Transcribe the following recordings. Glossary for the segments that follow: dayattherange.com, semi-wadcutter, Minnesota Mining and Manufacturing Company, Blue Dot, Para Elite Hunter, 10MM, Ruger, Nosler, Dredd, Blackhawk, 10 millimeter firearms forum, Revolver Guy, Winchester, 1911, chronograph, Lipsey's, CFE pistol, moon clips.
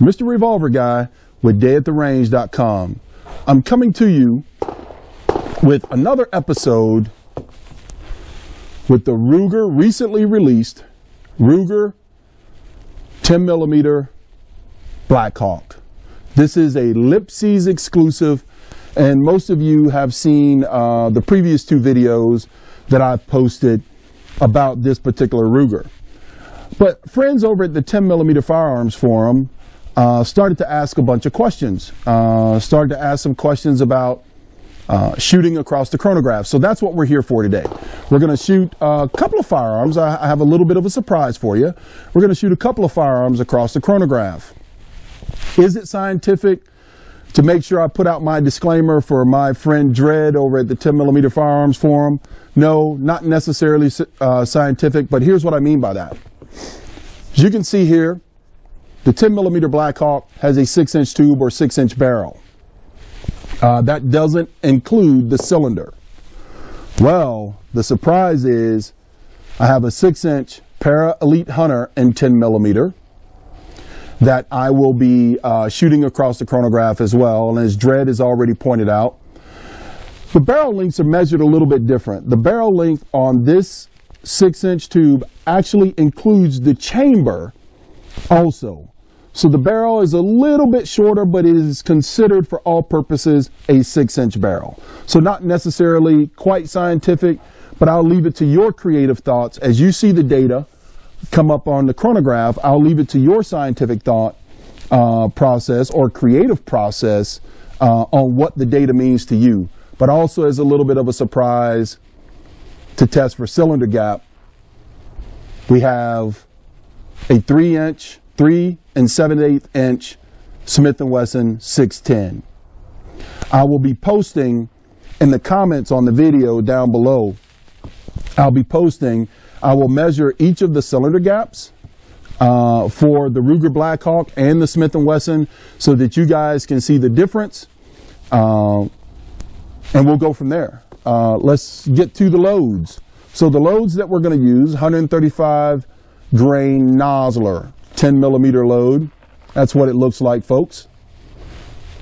Mr. Revolver Guy with dayattherange.com. I'm coming to you with another episode with the Ruger, recently released Ruger 10 millimeter Blackhawk. This is a Lipsey's exclusive, and most of you have seen the previous two videos that I've posted about this particular Ruger. But friends over at the 10 millimeter firearms forum started to ask a bunch of questions, started to ask some questions about shooting across the chronograph. So that's what we're here for today. We're going to shoot a couple of firearms. I have a little bit of a surprise for you. We're going to shoot a couple of firearms across the chronograph. Is it scientific? To make sure I put out my disclaimer for my friend Dredd over at the 10 millimeter firearms forum, no, not necessarily scientific, but here's what I mean by that. As you can see here, the 10 millimeter Blackhawk has a 6-inch tube or 6-inch barrel. That doesn't include the cylinder. Well, the surprise is I have a 6-inch Para Elite Hunter and 10 millimeter that I will be shooting across the chronograph as well. And as Dredd has already pointed out, the barrel lengths are measured a little bit different. The barrel length on this 6-inch tube actually includes the chamber also. So the barrel is a little bit shorter, but it is considered for all purposes a 6-inch barrel. So not necessarily quite scientific, but I'll leave it to your creative thoughts. As you see the data come up on the chronograph, I'll leave it to your scientific thought process or creative process on what the data means to you. But also as a little bit of a surprise to test for cylinder gap, we have a 3-inch 3 7/8 inch Smith & Wesson 610. I will be posting in the comments on the video down below. I'll be posting, I will measure each of the cylinder gaps for the Ruger Blackhawk and the Smith & Wesson so that you guys can see the difference. And we'll go from there. Let's get to the loads. So the loads that we're going to use, 135 grain Nosler. 10 millimeter load. That's what it looks like, folks.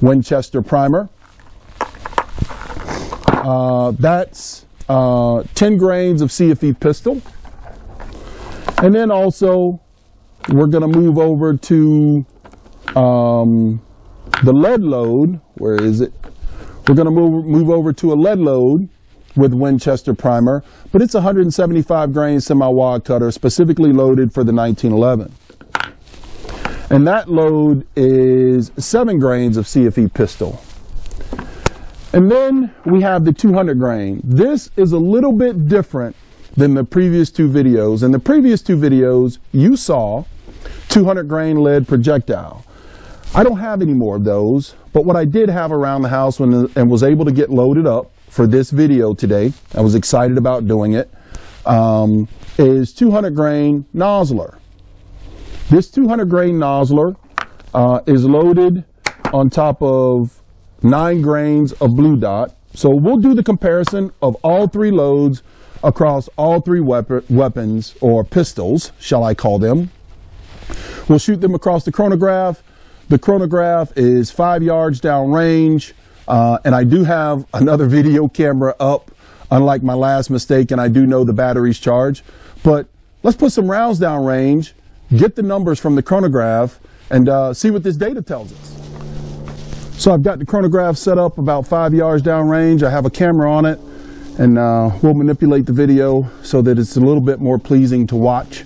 Winchester primer. That's 10 grains of CFE pistol. And then also we're going to move over to the lead load. Where is it? We're going to move over to a lead load with Winchester primer, but it's 175 grain semi-wad cutter specifically loaded for the 1911. And that load is 7 grains of CFE pistol. And then we have the 200 grain. This is a little bit different than the previous two videos. In the previous two videos, you saw 200 grain lead projectile. I don't have any more of those, but what I did have around the house and was able to get loaded up for this video today, I was excited about doing it, is 200 grain Nosler. This 200 grain Nosler is loaded on top of 9 grains of Blue Dot. So we'll do the comparison of all three loads across all three weapons or pistols, shall I call them. We'll shoot them across the chronograph. The chronograph is 5 yards down range. And I do have another video camera up, unlike my last mistake, and I do know the battery's charged. But let's put some rounds down range, get the numbers from the chronograph, and see what this data tells us. So I've got the chronograph set up about 5 yards downrange. I have a camera on it, and we'll manipulate the video so that it's a little bit more pleasing to watch,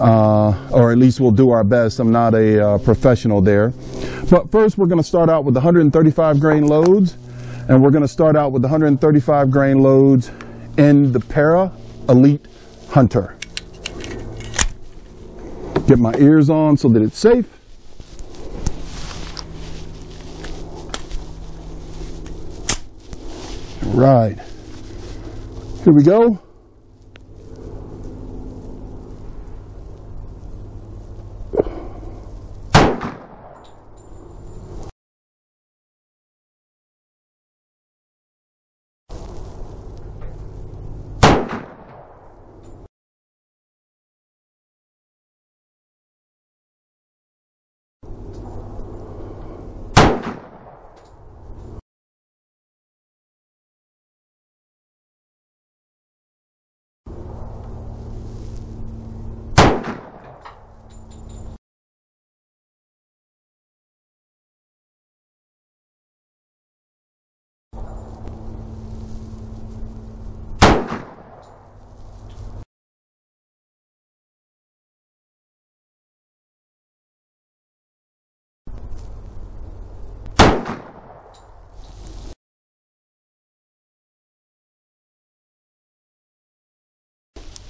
or at least we'll do our best. I'm not a professional there. But first we're gonna start out with the 135 grain loads, and we're gonna start out with the 135 grain loads in the Para Elite Hunter. Get my ears on so that it's safe. All right, here we go.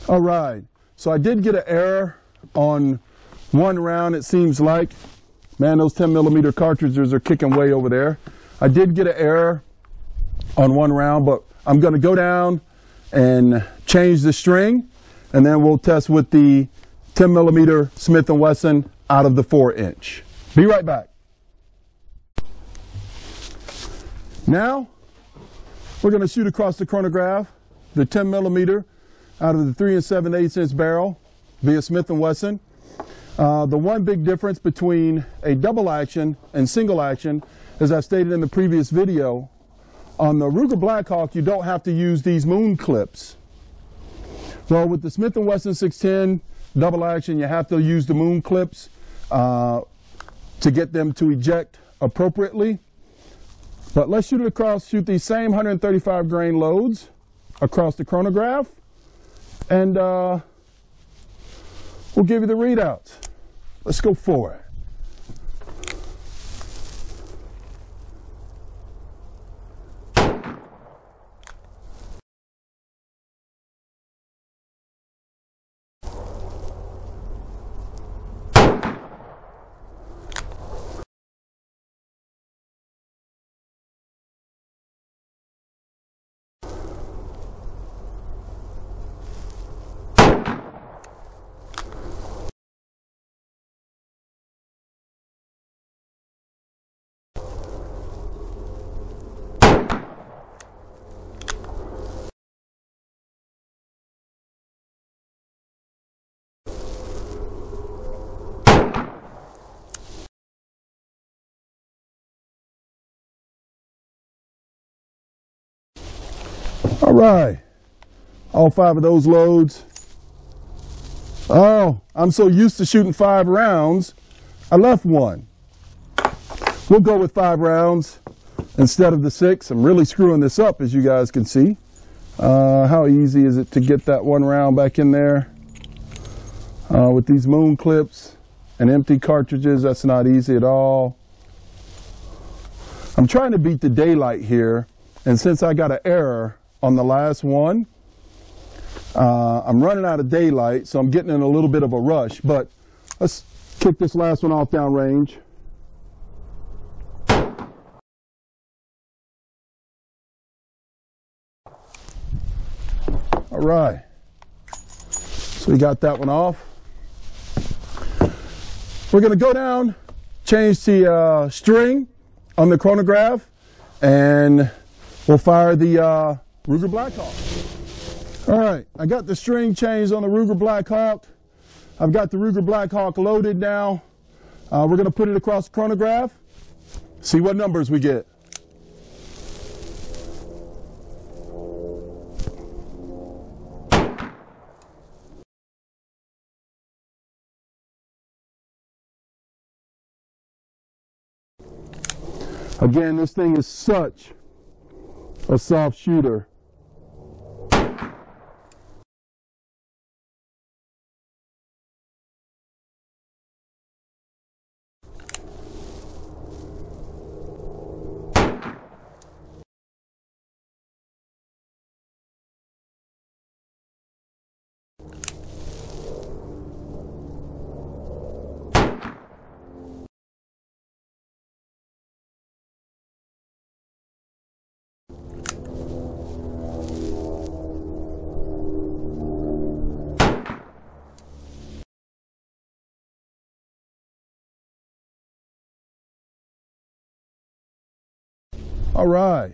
All right, so I did get an error on one round, it seems like. Man, those 10 millimeter cartridges are kicking way over there. I did get an error on one round, but I'm gonna go down and change the string, and then we'll test with the 10 millimeter Smith & Wesson out of the 4-inch. Be right back. Now, we're gonna shoot across the chronograph, the 10 millimeter out of the 3 7/8 inch barrel via Smith & Wesson. The one big difference between a double action and single action, as I've stated in the previous video, on the Ruger Blackhawk, you don't have to use these moon clips. Well, with the Smith & Wesson 610 double action, you have to use the moon clips to get them to eject appropriately. But let's shoot it across, shoot these same 135 grain loads across the chronograph, and we'll give you the readouts. Let's go for it. All right, all 5 of those loads. Oh, I'm so used to shooting 5 rounds, I left one. We'll go with 5 rounds instead of the 6. I'm really screwing this up, as you guys can see. How easy is it to get that one round back in there? With these moon clips and empty cartridges, that's not easy at all. I'm trying to beat the daylight here, and since I got an error on the last one, I'm running out of daylight, so I'm getting in a little bit of a rush, but let's kick this last one off down range. All right, so we got that one off. We're gonna go down, change the string on the chronograph, and we'll fire the Ruger Blackhawk. All right, I got the string changed on the Ruger Blackhawk. I've got the Ruger Blackhawk loaded now. We're gonna put it across the chronograph, see what numbers we get. Again, this thing is such a soft shooter. All right,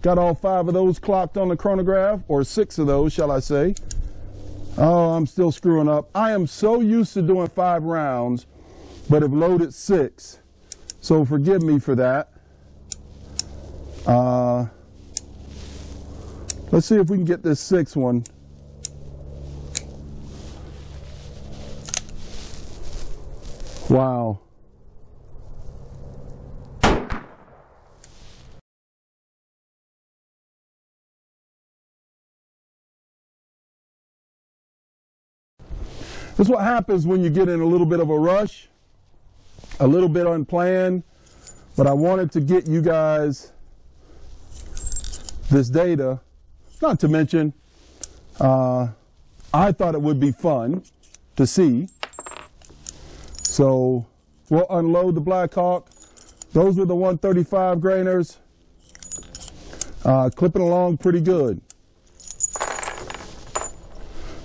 got all 5 of those clocked on the chronograph, or 6 of those, shall I say. Oh, I'm still screwing up. I am so used to doing 5 rounds, but have loaded 6. So forgive me for that. Let's see if we can get this 6th one. Wow. That's what happens when you get in a little bit of a rush, a little bit unplanned, but I wanted to get you guys this data, not to mention I thought it would be fun to see. So we'll unload the Blackhawk. Those are the 135 grainers. Clipping along pretty good.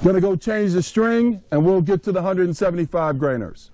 Gonna go change the string and we'll get to the 175 grainers.